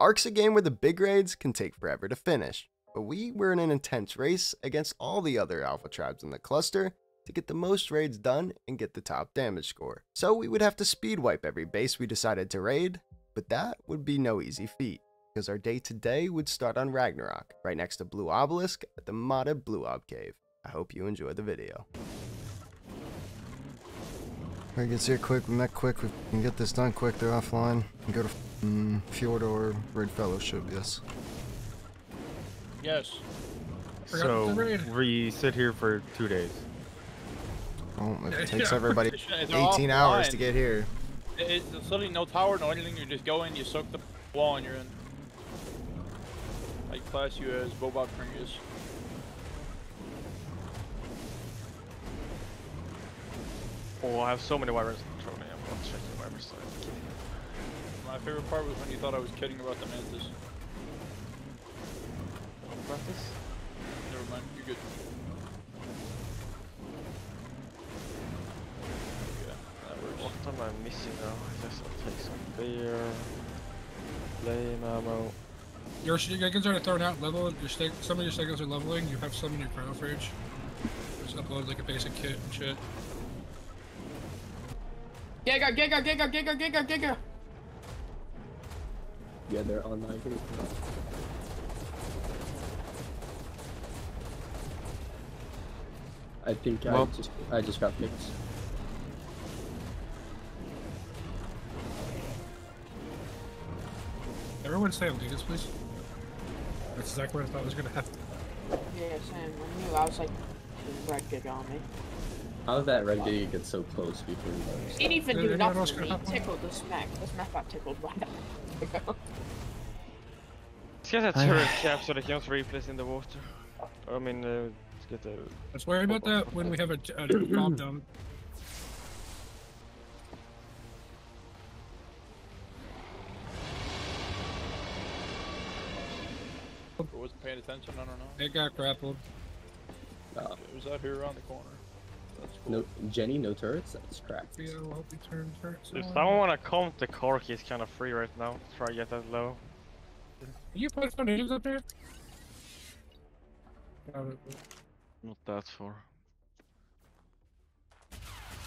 Arc's a game where the big raids can take forever to finish, but we were in an intense race against all the other alpha tribes in the cluster to get the most raids done and get the top damage score. So we would have to speed wipe every base we decided to raid, but that would be no easy feat, because our day today would start on Ragnarok, right next to Blue Obelisk at the modded Blue Ob Cave. I hope you enjoy the video. Alright, gets here quick, we met quick, we can get this done quick, they're offline. We can go to Fjordur, Red Fellowship, yes. Yes. So, we sit here for 2 days. Oh, it takes everybody 18 hours to get here. There's literally no tower, no anything, you just go in, you soak the wall and you're in. Like class you as Bobokringus. Oh, I have so many wyverns control me, I'm going to check the wyvern side. My favorite part was when you thought I was kidding about the Mantis. What about this? Never mind, you're good. What am I missing now? I guess I'll take some beer, flame ammo. Your shotguns are thrown out, leveled. Some of your shotguns are leveling. You have some in your cryo fridge. Just upload like a basic kit and shit. Giga, Giga, Giga, Giga, Giga, Giga! Yeah, they're online. I think well, I just got picked. Everyone stay on Gigas, please. That's exactly what I thought was gonna happen. Yeah, same. I knew. I was like, Red Giga on me. How did that Red Giga get so close before you noticed? It even did nothing to me. Tickled the smack. The smack got tickled by that. Let's get a turret cap so they can't replace in the water. I mean, let's get the... Let's worry about that when we have a bomb down. I wasn't paying attention, I don't know. It got grappled. It was out here around the corner. That's cool. No, Jenny, no turrets? That's cracked. Yeah, we'll help you turn turrets on. If someone wanna comp the cork, he's kinda free right now. Try to get that low. Can you put some natives up here? Not that far.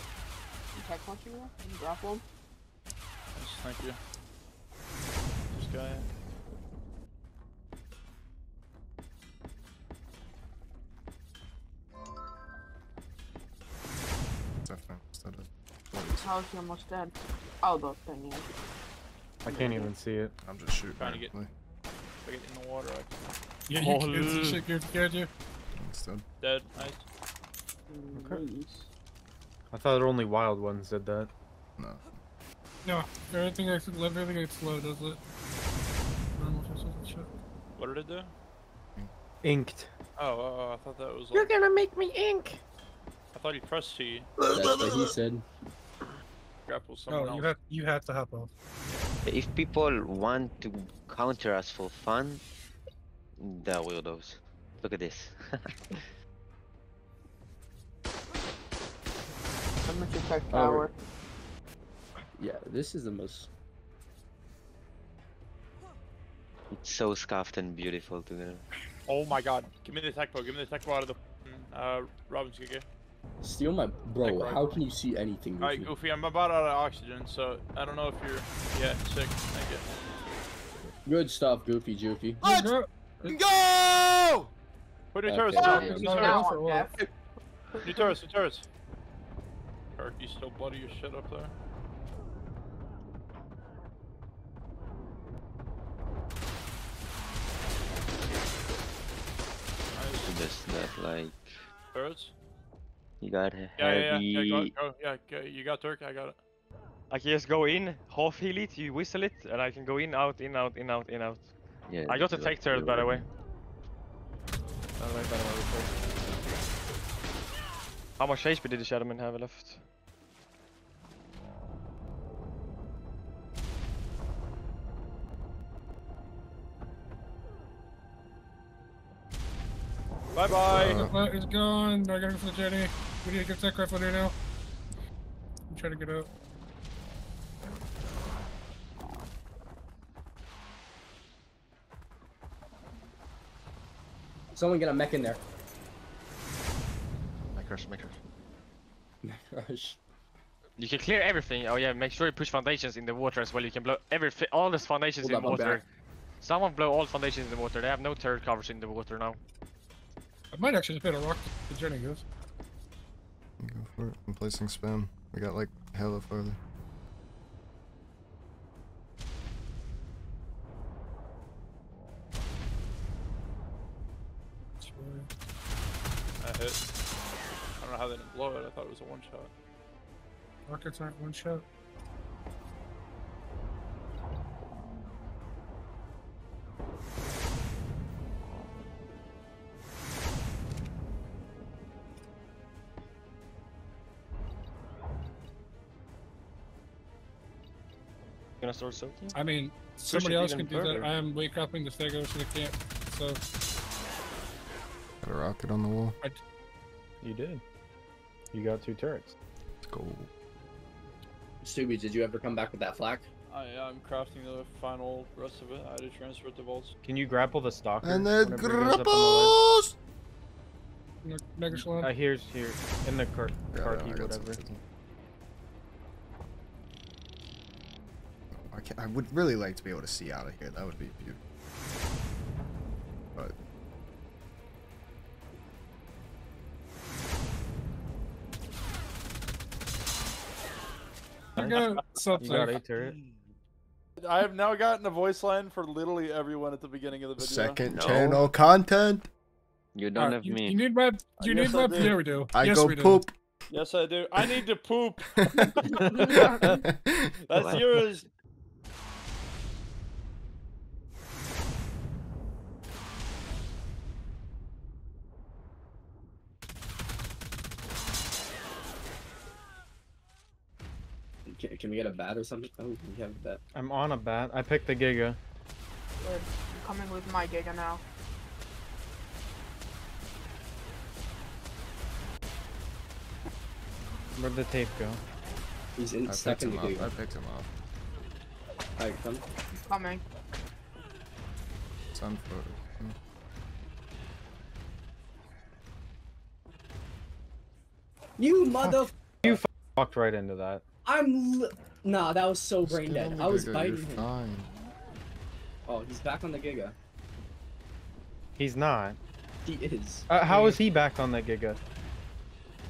You tech punch him? You grapple him? Yes, thank you. This guy. How's he almost dead? Oh, the thing is. I can't even see it. I'm just shooting. Trying to get in the water. I can. Yeah, you can get you. It's dead. Dead. Nice. Okay. I thought only wild ones did that. No. No. Everything except everything that's low does it. What did it do? Inked. Oh, I thought that was. Like... You're gonna make me ink. I thought he pressed C. That's what he said. Grapple someone else. You have to hop off. If people want to counter us for fun, they're weirdos. Look at this. I'm gonna protect power. Yeah, this is the most... It's so scuffed and beautiful together. Oh my god. Give me the tech bow. Give me the tech bow out of the... Robin's Giga. Steal my bro. How can you see anything? All right, Goofy. I'm about out of oxygen, so I don't know if you're. Yeah, sick. Thank you. Good stuff, Goofy. Goofy. Let's go! Put your turrets. Your turrets. Your turrets. Kirk, you still bloody your shit up there? Just that like. Turrets. You got heavy... Yeah, you got Turk, I got it. I can just go in, half heal it, you whistle it, and I can go in, out, in, out, in, out, in, out. Yeah, I got the tech turret, by the way. How much HP did the Shadowman have left? Bye-bye! He's gone! I gotta go for the Jenny. We need to get that crap on here now. I'm trying to get out. Someone get a mech in there. Mech rush. You can clear everything. Oh yeah, make sure you push foundations in the water as well. You can blow all the foundations in the water. Someone blow all foundations in the water. They have no turret covers in the water now. I might actually just put a rock the journey goes. Go for it. I'm placing spam. We got like hella farther. That hit. I don't know how they didn't blow it. I thought it was a one shot. Rockets aren't one shot. Gonna start soaking? I mean, somebody else can do that. I am wake upping the Stegos to the camp, so. Got a rocket on the wall. You did. You got 2 turrets. Let's go. Stuby, did you ever come back with that flak? I'm crafting the final rest of it. I had to transfer it to vaults. Can you grapple the stalker? And then grapples! Mega Shalom? Here's here. In the car, key, whatever. Something. I would really like to be able to see out of here. That would be beautiful. But I got something. You got a turret. I have now gotten a voice line for literally everyone at the beginning of the video. Second channel content. You don't have me. You need my. You need my. There we do. I go poop. Yes, I do. I need to poop. That's yours. Can we get a bat or something? Oh, we have a bat. I'm on a bat. I picked the Giga. I'm coming with my Giga now. Where'd the tape go? He's in second. I picked him up. I come. Coming. It's on foot. You mother. You fucked right into that. Nah, that was so brain dead. I was biting him. Fine. Oh, he's back on the Giga. He's not. He is. How is he back on the Giga?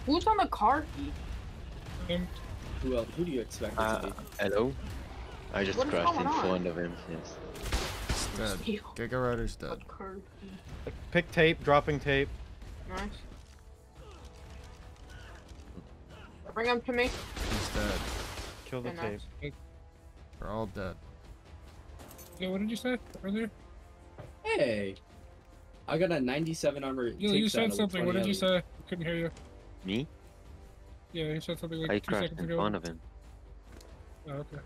Who's on the car key? Who do you expect it to be? Hello? I just crashed in front of him, yes. He's dead. Giga Rider's dead. Pick tape, dropping tape. Nice. Bring him to me. He's dead. Kill the tape. We're all dead. Yeah, what did you say earlier? Hey! I got a 97 armor. Yeah, you said something. What did you say? I couldn't hear you. Me? Yeah, you said something like 2 seconds ago. I crashed in front of him. Oh, okay.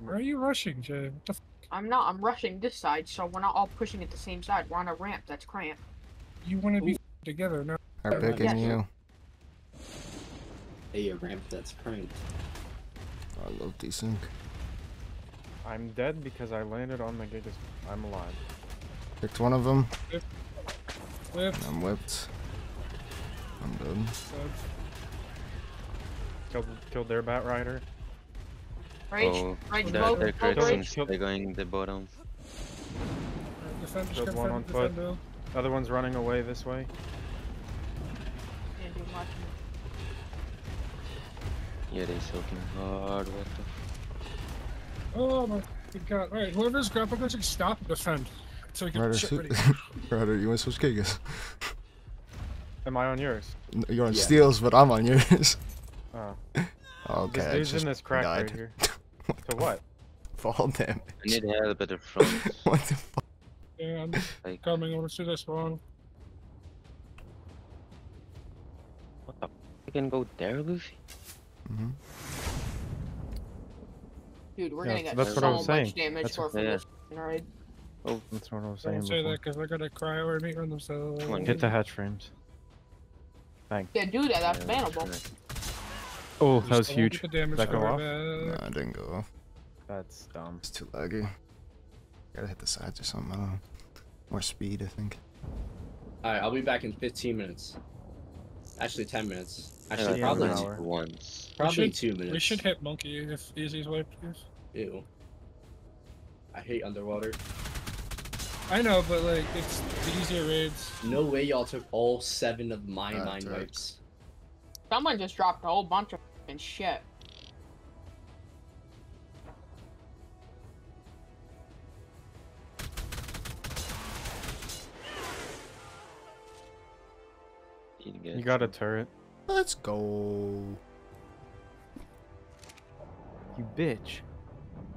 Where are you rushing, Jay? What the f? I'm not. I'm rushing this side, so we're not all pushing at the same side. We're on a ramp. That's cramp. You want to be together, no? I'm picking you. Hey, a ramp that's pranked. I love desync. I'm dead because I landed on the Gigas. I'm alive. Picked one of them. Whipped. I'm whipped. I'm dead. Killed their bat rider. Rage. Oh, Rage. They're crashing. They're going the bottom. Killed one on foot. Other one's running away this way. Can't do much. Yeah, they're soaking hard. What the? Oh my god! All right, whoever's grappling, just stop and defend, so we can Ryder, shit pretty. Ryder, you want to switch Gigas? Am I on yours? No, you're on Steel's, but I'm on yours. Oh. Okay. This dude's in this crack right here. To what? Fall damage. I need to have a bit of front. What the fuck? Yeah, I'm coming. I want to see this one. What the? You can go there, Luffy. Mm-hmm. Dude, we're gonna get so much damage for this, right? Oh, that's what I was saying. Don't say that because we're gonna cry over me on themselves. Come on, get the hatch frames. Thanks. Yeah, do that. That's bannable. Oh, that was huge. Did that go off? No, it didn't go off. That's dumb. It's too laggy. Gotta hit the sides or something. I don't know. More speed, I think. Alright, I'll be back in 15 minutes. Actually, 10 minutes. Actually, yeah, probably once. Probably should, 2 minutes. We should hit Monkey if easiest way, please. Ew. I hate underwater. I know, but like, it's the easier raids. No way y'all took all 7 of my mine wipes. Someone just dropped a whole bunch of fucking shit. You got a turret. Let's go. You bitch.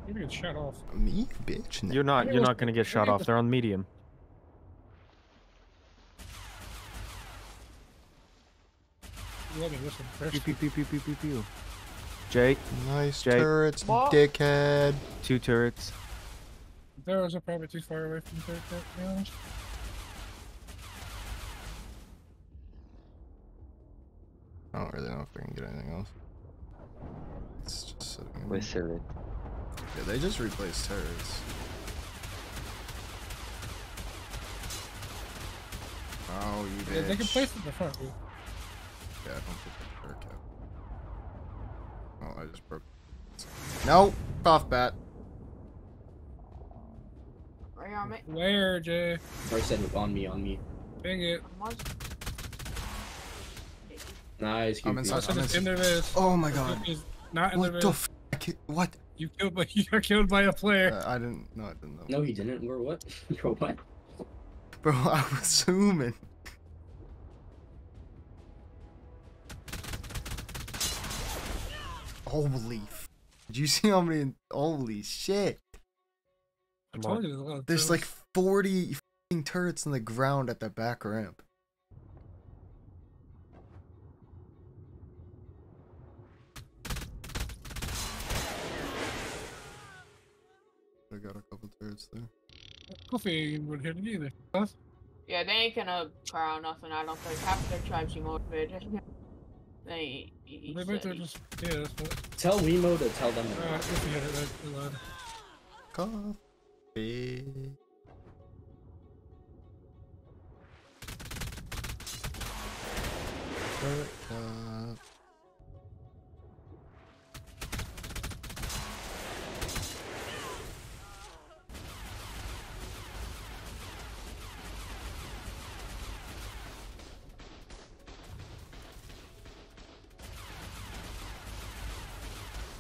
You're gonna get shot off. Me, bitch? No. You're not gonna get shot off. They're on medium. Let me listen first. Pew, pew, pew, pew, pew, pew. Jake. Nice Jake. Turrets, what? Dickhead. 2 turrets. Those are probably too far away from the turret, to be honest. I don't really know if I can get anything else. It's just sitting in there. Wizard. Yeah, they just replaced turrets. Oh, you bitch. Yeah, they can place it in the front, dude. Yeah, I don't think they can work out. Oh, I just broke. No! Off bat. Right on me. Where, Jay? Or said it on me. Dang it. Nice. I'm inside. Oh my god. Not in what the f? What? You killed by. You are killed by a player. I didn't. No, I didn't know. No, you didn't. We're what? You're what? Bro, I was zooming. Holy. Did you see how many? Holy shit. There's like 40 f***ing turrets in the ground at the back ramp. I got a couple turrets there. Goofy wouldn't hit it either. Huh? Yeah, they ain't gonna try on nothing, I don't think. Half of their tribes you motivated. Maybe they're just. Yeah, that's what. Tell Wemo to tell them. Alright, Goofy hit it right loud. Coffee. Turret cup.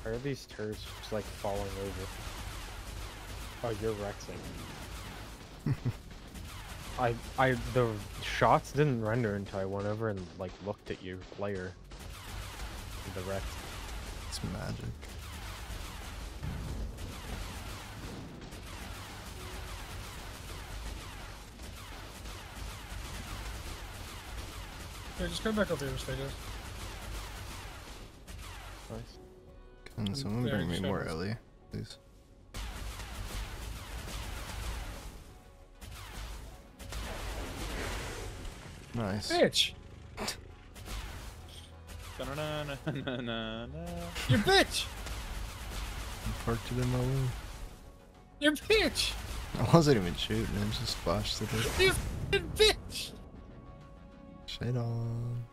Are these turrets just like falling over? Oh, you're rexing. The shots didn't render until I went over and like looked at your player. The wreck. It's magic. Hey, just come back up here, Mr. Nice. Can someone bring me more Ellie, please? Nice. Bitch! You bitch! I'm parked it in my way. You bitch! I wasn't even shooting, I just splashed it. You f***ing bitch! Shade on.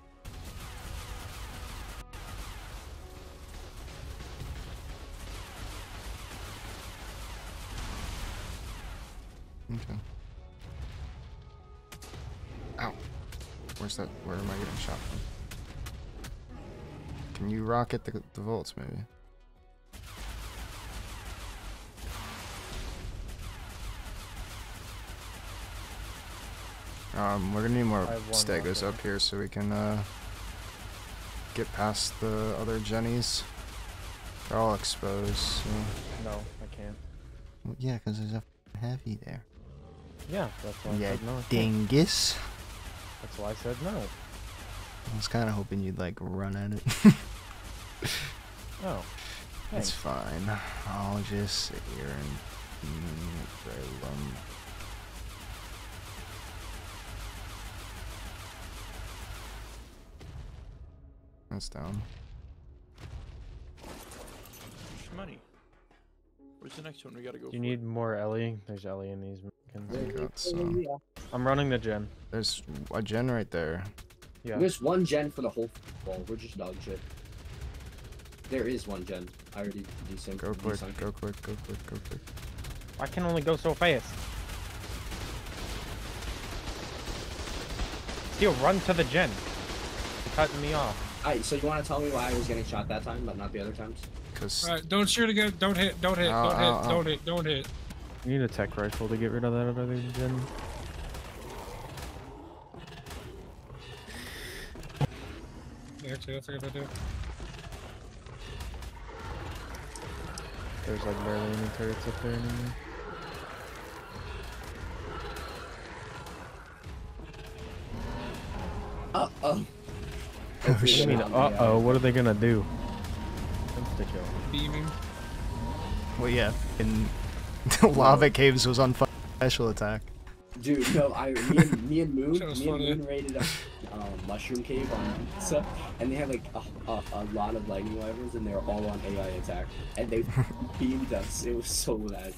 Okay. Ow. Where's that? Where am I getting shot from? Can you rocket the volts, maybe? We're gonna need more stegos up here so we can, get past the other Jennies. They're all exposed, so. No, I can't. Well, yeah, because there's a heavy there. Yeah, that's why I said no. Dingus. That's why I said no. I was kind of hoping you'd like run at it. Oh, thanks. It's fine. I'll just sit here and throw them. That's down. Money. Where's the next one? We gotta go. You need more Ellie. There's Ellie in these. things I got, so... I'm running the gen. There's a gen right there. Yeah. There's one gen for the whole wall. We're just dog shit. There is one gen. I already desynced. Go quick, go quick, go quick, go quick. I can only go so fast. Still run to the gen. You're cutting me off. Alright, so you want to tell me why I was getting shot that time, but not the other times? Cause... Alright, don't shoot again. Don't hit. Don't hit. Don't hit. You need a tech rifle to get rid of that other gen. Actually, that's a good idea. There's like barely any turrets up there anymore. Uh-oh. What do you mean, uh-oh? What are they gonna do? Beaming. Well, yeah, in Lava Caves was on special attack. Dude, no, me and Moon raided a mushroom cave on pizza, and they had like a lot of lightning levers, and they were all on AI attack, and they beamed us. It was so bad.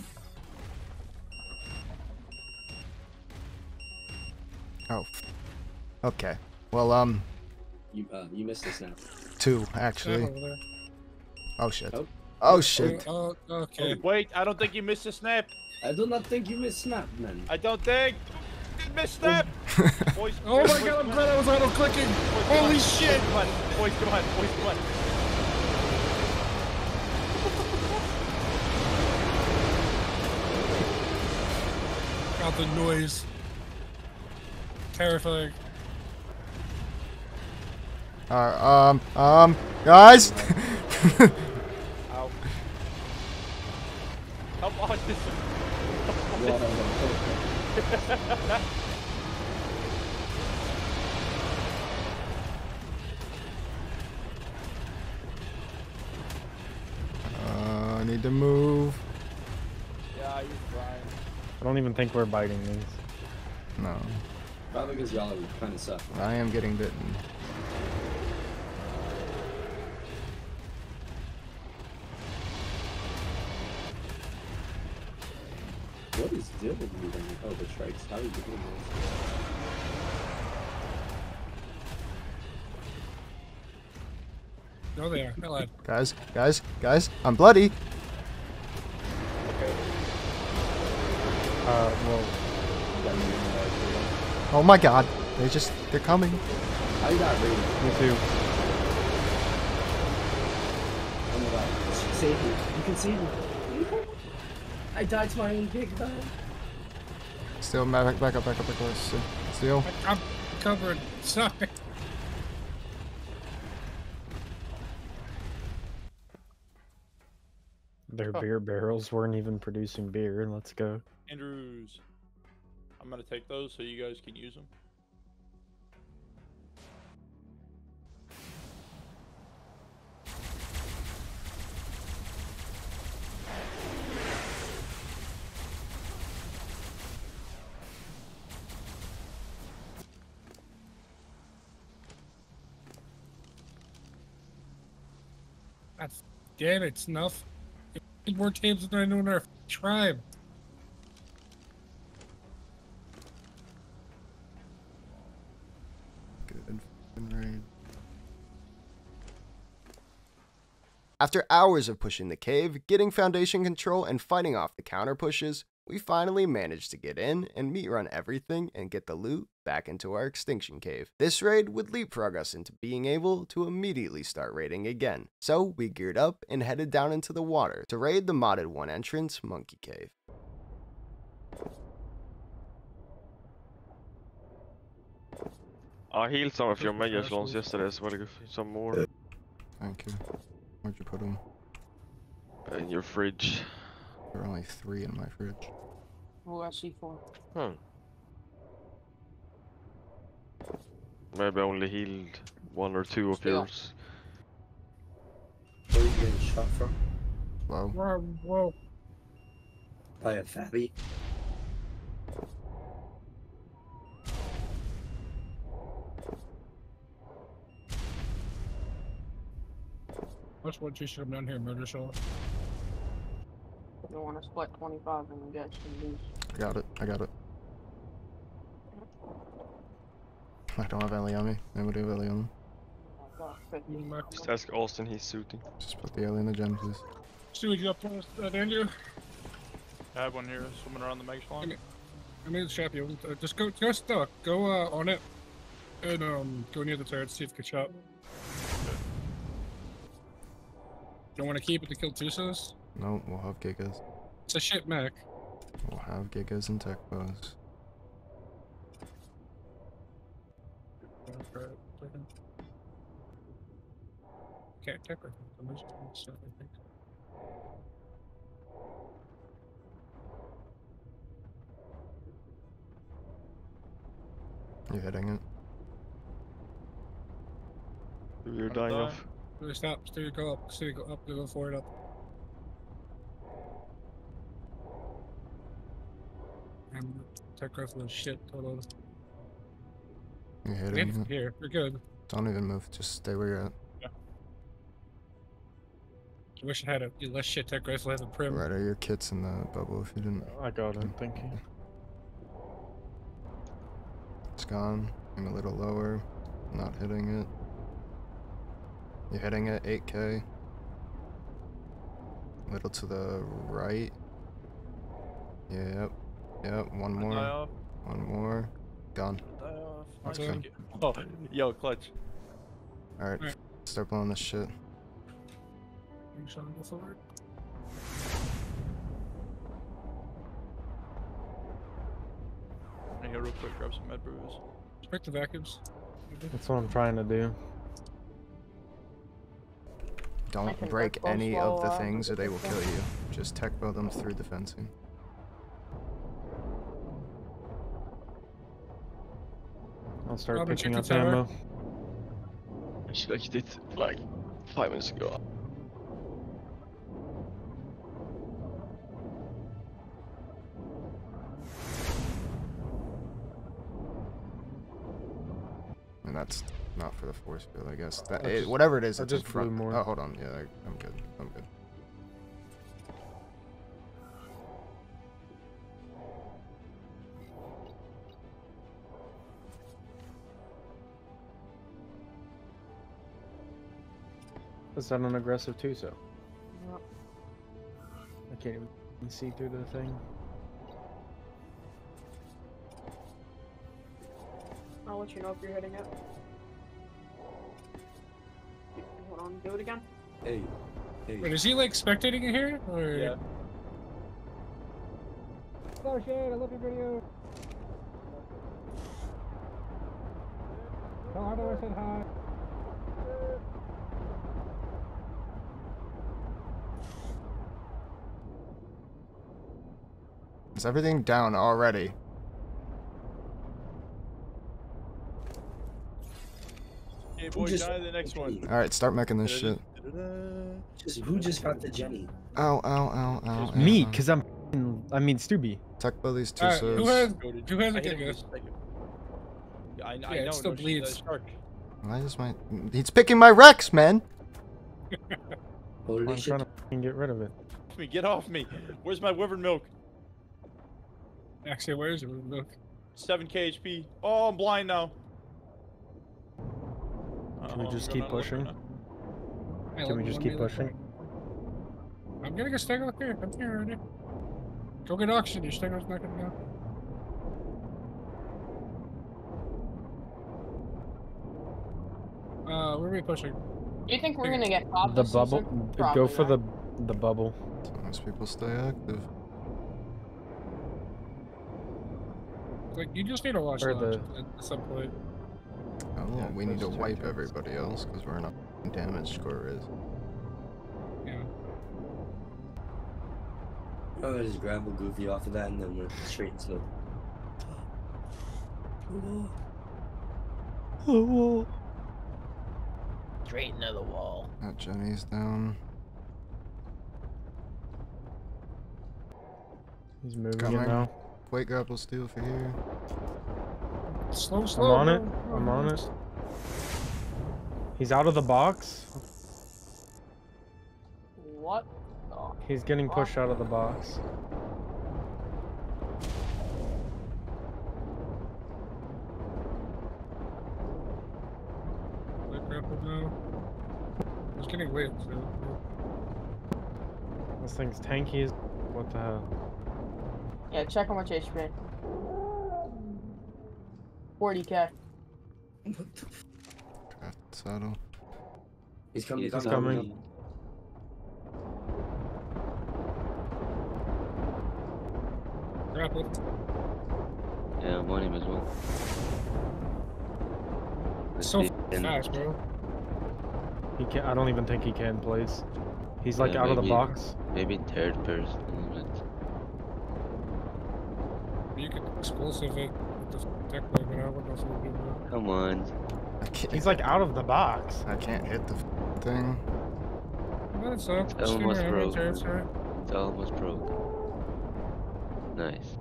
Oh. Okay. Well, you missed this now. Two, actually. Oh shit. Oh, oh shit. Oh, okay. Wait, I don't think you missed a snap. I do not think you missed snap, man. I don't think you missed snap. Boys, oh my god, I'm glad I was auto clicking. Boys, holy shit. Boys, come on. Boys, come on. Got the noise. Terrifying. Guys. Ow. Come on, this I need to move. Yeah, you're fine. I don't even think we're biting these. No. Probably because y'all kind of suck. Right? I am getting bitten. What is deal with you then? Oh, the strikes. How are you doing this? Go there. Hello. Guys, guys, I'm bloody. Okay. Well. Oh my god. They're coming. I got raided. Me too. Oh my god. Save me. You can save me. I died to my own big guy. Still, Mavic, back up, of course. Still. I'm covered. Sorry. Their beer barrels weren't even producing beer. Let's go. Andrews, I'm gonna take those so you guys can use them. Damn it, Snuff. There's more teams than I know in our tribe. Good rain. After hours of pushing the cave, getting foundation control, and fighting off the counter pushes, we finally managed to get in and meat run everything and get the loot back into our extinction cave. This raid would leapfrog us into being able to immediately start raiding again. So we geared up and headed down into the water to raid the modded one entrance Monkey Cave. I healed some of your mega clones yesterday as well, Goofy. Some more. Thank you. Where'd you put them? In your fridge. There are only 3 in my fridge. Oh, actually 4. Hmm. Maybe I only healed 1 or 2 of yours. Where are you getting shot from? Whoa. Whoa. By a Fabby. That's what you should have done here, murder shot. You want to split 25 and get some loot. Got it. I got it. I don't have Ellie on me. Nobody have Ellie on them. Just ask Austin, he's shooting. Just put the Ellie in the gem, please. Stewie, you got plans at Andrew? I have one here, swimming around the mega slime. I mean, it's shop you. Just go, go on it, and go near the turret, see if it can chop. Don't want to keep it to kill Tusos? No, we'll have Gigas. It's a shit mech. We'll have Gigas and tech bows. Okay, tech bows. I think. You're hitting it. You're dying off. Stop, Stewie, go up. Stewie, go up. Go forward up. And tech rifle is shit. Hold on. You're hitting it. Here, we're good. Don't even move. Just stay where you're at. Yeah. I wish I had a less shit tech rifle. I have a prim. Right, are your kits in the bubble if you didn't? I got it. Thank you. It's gone. I'm a little lower. Not hitting it. You're hitting it. 8K. A little to the right. Yep. Yep. One more. One more. Gone. That's good. Oh, yo, clutch. Alright. All right. Start blowing this shit. You shot him before? Here, real quick, grab some med brews. Check the vacuums. That's what I'm trying to do. Don't break any of the things or they will kill you. Just tech bow them through the fencing. I'll start picking up ammo. Actually, like you did like 5 minutes ago. And that's not for the force field, I guess. That, just, whatever it is, it's just in front. More. Oh, hold on. Yeah, I'm good. I'm good. Is that an aggressive too, so? Yep. I can't even see through the thing. I'll let you know if you're hitting it. Hold on, do it again. Hey. Hey. Wait, is he like spectating it here? Or... Yeah. Oh shit, I love your video. Tell her that I said hi. Is everything down already? Hey boy, die the next one. Alright, start meching this shit. Who just got the Jenny? Ow, ow, ow, ow. Me, because I'm. I mean, Stubby. Tech about these two. Who has a Giga? I know, it still bleeds. Why is my. He's picking my Rex, man! I'm trying to get rid of it. Get off me. Where's my Wyvern Milk? Actually, where's the Wyvern Milk? 7k HP. Oh, I'm blind now. Should we just keep pushing? Can we just keep pushing? I'm gonna go Stego up here. I'm here already. Go get auction. Your Stego's not gonna go. Where are we pushing? Do you think we're gonna get popped? The bubble. Go for the bubble. Sometimes people stay active. Like you just need to watch the at some point. Oh, yeah, we need to wipe everybody else because we're in a damage score is. Yeah. Oh, I just grab a Goofy off of that and then we're straight to. The wall. Straight into the wall. That Jenny's down. He's moving now. Wait, grapple steel for you. Slow, slow. I'm on it. I'm on it. He's out of the box. What? He's getting pushed out of the box. But no. It's getting late, so... This thing's tanky as... What the hell? Yeah, check how much HP. 40k. What the f... Got saddle. He's coming. He's coming. Grapple. Yeah, I'm on him as well. It's so fast, bro. He can't, I don't even think he can place. He's like out of the box. Maybe third person. But... You could explosive it with the tech wave, but I wouldn't know if it would be there. Come on. I can't. He's like out of the box. I can't hit the thing. Well, it's up. It's almost broke. It's almost broke. Nice.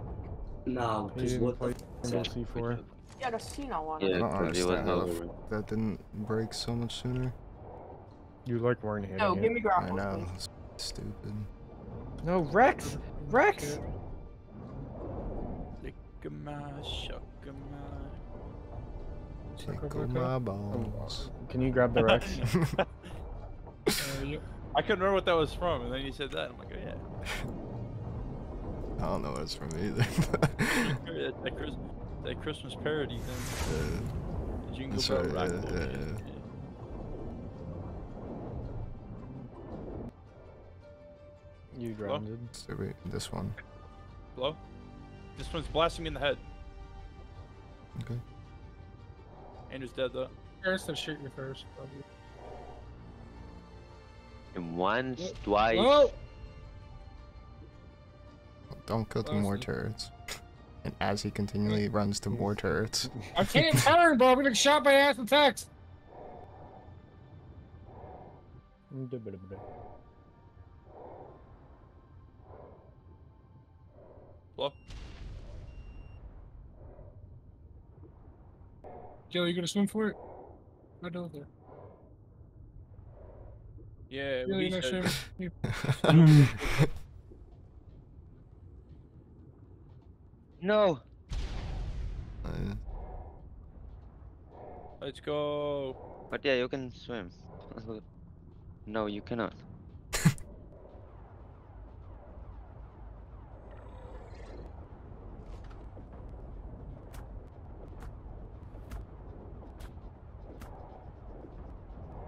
No, just what the C4. Yeah, the Cena one. Yeah, I don't understand how that didn't break so much sooner. You like weren't hitting it. No, give me grapple. I know, it's stupid. No, Rex! Rex! Lick my, shuck my. Tickle my balls. Can you grab the Rex? I couldn't remember what that was from, and then you said that, I'm like, oh yeah. I don't know what it's from either. That Christmas parody thing. Jingle Bell Rock. Yeah. You grounded. So wait, this one. Blow? This one's blasting me in the head. Okay. Andrew's dead though. First, I'll shoot you first. Probably. And once, what? Twice. Whoa! Don't kill the more turrets. And as he continually runs to more turrets. I can't turn, bro. I'm getting shot by ass and text. Hello? Joe, you gonna swim for it? Right over there. Yeah, Joe, we should. No! Let's go! But yeah, you can swim. No, you cannot. Am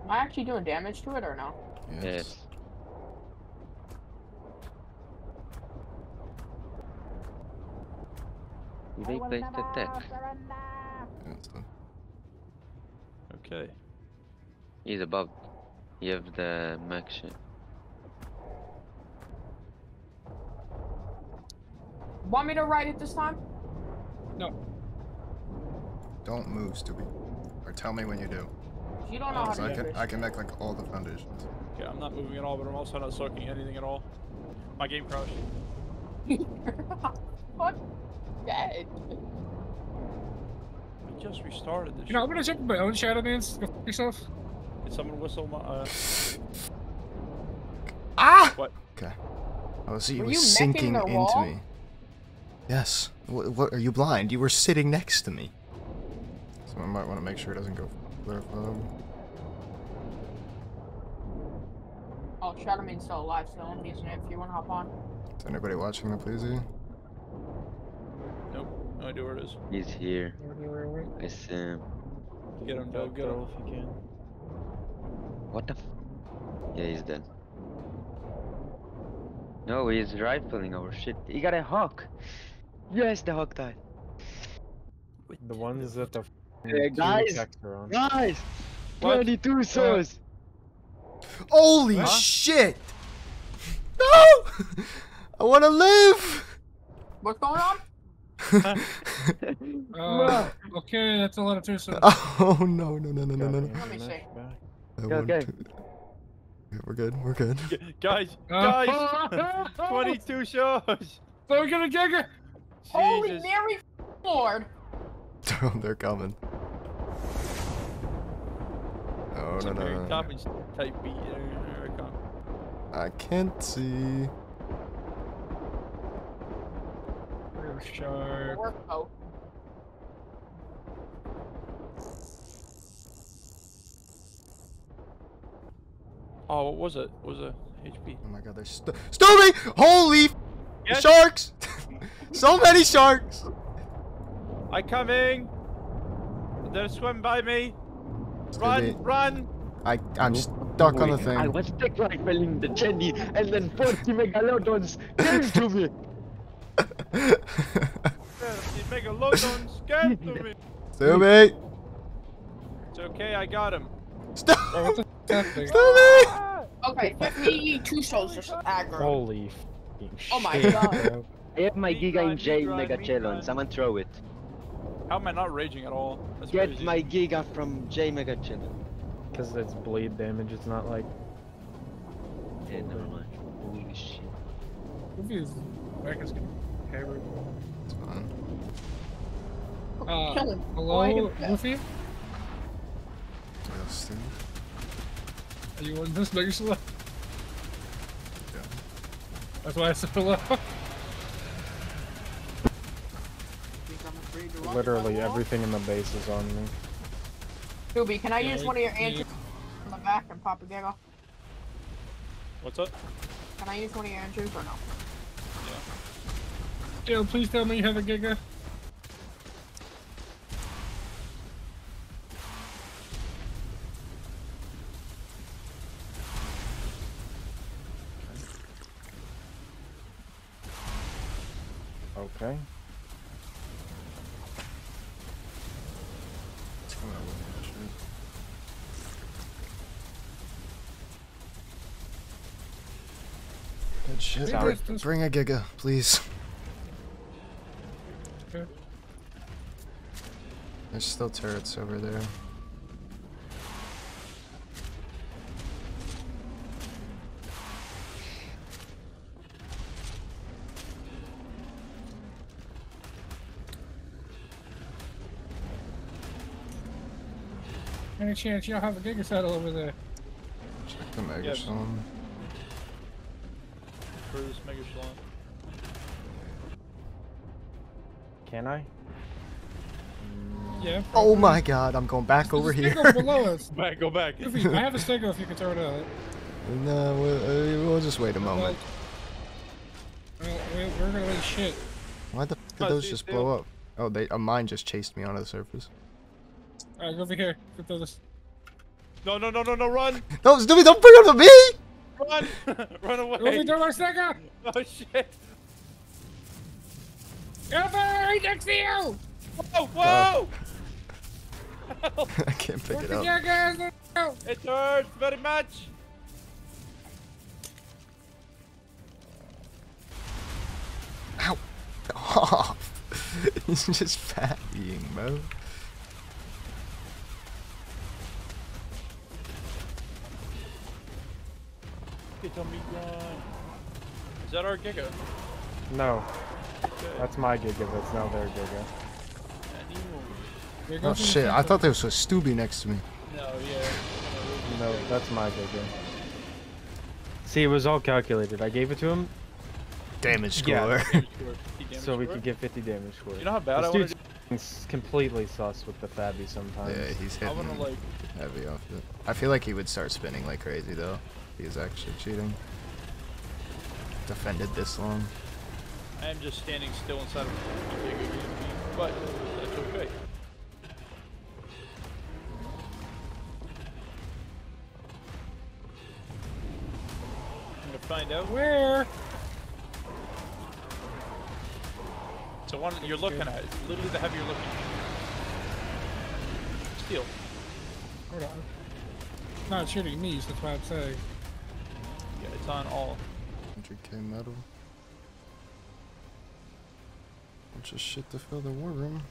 I actually doing damage to it or no? Yes. You replace the deck. Okay. He's above. You have the max shit. Want me to ride it this time? No. Don't move, stupid. Or tell me when you do. You don't know how to do it. I can make like all the foundations. Okay, I'm not moving at all, but I'm also not soaking anything at all. My game crashed. What? Dead. I just restarted this. You know, I'm gonna jump in my own shadow dance. Go f yourself. Did someone whistle my? Ah! What? Okay. Oh, so you were sinking into me. Yes. What? Are you blind? You were sitting next to me. So I might want to make sure it doesn't go. Oh, Shadowman's still alive, so I'm using it if you want to hop on. Is anybody watching the Pleasey? Nope, no idea where it is. He's here. I see him. Get him, Doug, get him if you can. What the f? Yeah, he's dead. No, he's rifling our shit. He got a hawk! Yes, the hawk died. The ones that are. Yeah, guys, 22 souls. Holy shit! No, I want to live. What's going on? Okay, that's a lot of two souls. Oh no! Let me see. Okay, we're good. Guys, 22 souls. So we're gonna Giga. Holy Mary, Lord. They're coming. Oh no. I can't see. We're sharp. Oh. Oh, what was it? It was a HP. Oh my god, there's Stubby! Holy yes. Sharks! So many sharks! I'm coming! They'll swim by me! Run, run! I'm stuck on the thing. I was tackling the Jenny and then 40 megalodons came to me! 40 megalodons came to me! Stubby! It's okay, I got him. Stop! Stop me! Okay, 52 soldiers aggro. Holy f***ing shit. Oh my god. I have my Giga in jail, Megachelon. Someone throw it. How am I not raging at all? That's get crazy. My Giga from J Megachelon. Because it's bleed damage, it's not like... Yeah, never mind. Holy shit. Goofy's back is getting hammered. It's fine. Hello, Goofy? Are you on this bigger slow? Yeah. That's why I said hello. Literally everything in the base is on me. Ruby, can I use one of your anti from the back and pop a Giga? What's up? Can I use one of your Andrews or no? Yeah. Yo, please tell me you have a Giga. Okay. Good shit. Sorry. Bring a Giga, please. Okay. There's still turrets over there. Any chance you don't have a Giga saddle over there? Check the Megasalon. Cruise Megasalon. Can I? Yeah. Oh my god, I'm going back over here. Stego below us. Back, go back. Goofy, I have a Stego if you can throw it out. No, we'll just wait a moment. We're gonna wait shit. Why the f did those just blow up? Oh, mine just chased me onto the surface. Alright, go over here. Go throw this. No, no, no, no, no, run! No, Stubby, don't bring it up to me! Run! Run away! Go over, throw my Stego! Oh shit! Go over! Right next to you! Whoa! Whoa! I can't pick it up. Guys, it hurts very much! Ow! Oh. He's just fattying, bro. Is that our Giga? No. Okay. That's my Giga, that's not their Giga. Oh shit, I thought there was a Stubby next to me. No, yeah. No, that's my Giga. See, it was all calculated. I gave it to him. Damage score. Yeah. So we could get 50 damage score. You know how bad this dude's completely sus with the Fabby sometimes. Yeah, he's hitting heavy off it. I feel like he would start spinning like crazy though. He's actually cheating. Defended this long. I am just standing still inside of a big EMP, but that's okay. I'm gonna find out where. So one you're looking at, literally the heavy you're looking at. Steal. Hold on. It's not shooting me, so that's why I'm saying. Yeah, it's on all. 100k metal. Bunch of shit to fill the war room.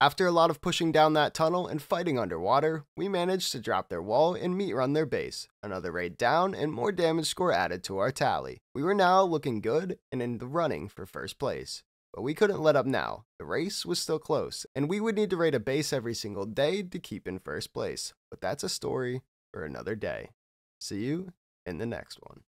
After a lot of pushing down that tunnel and fighting underwater, we managed to drop their wall and meat run their base. Another raid down and more damage score added to our tally. We were now looking good and in the running for first place. But we couldn't let up now. The race was still close, and we would need to raid a base every single day to keep in first place. But that's a story for another day. See you in the next one.